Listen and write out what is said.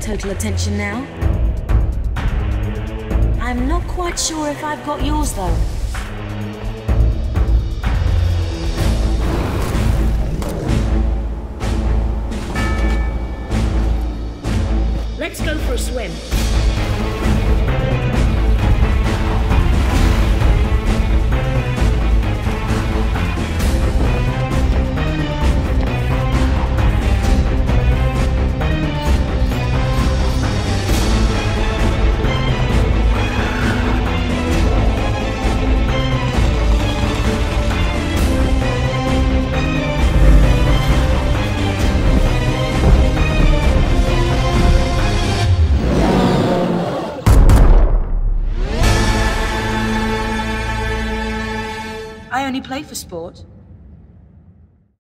total attention now. I'm not quite sure if I've got yours, though. Let's go for a swim. Play for sport.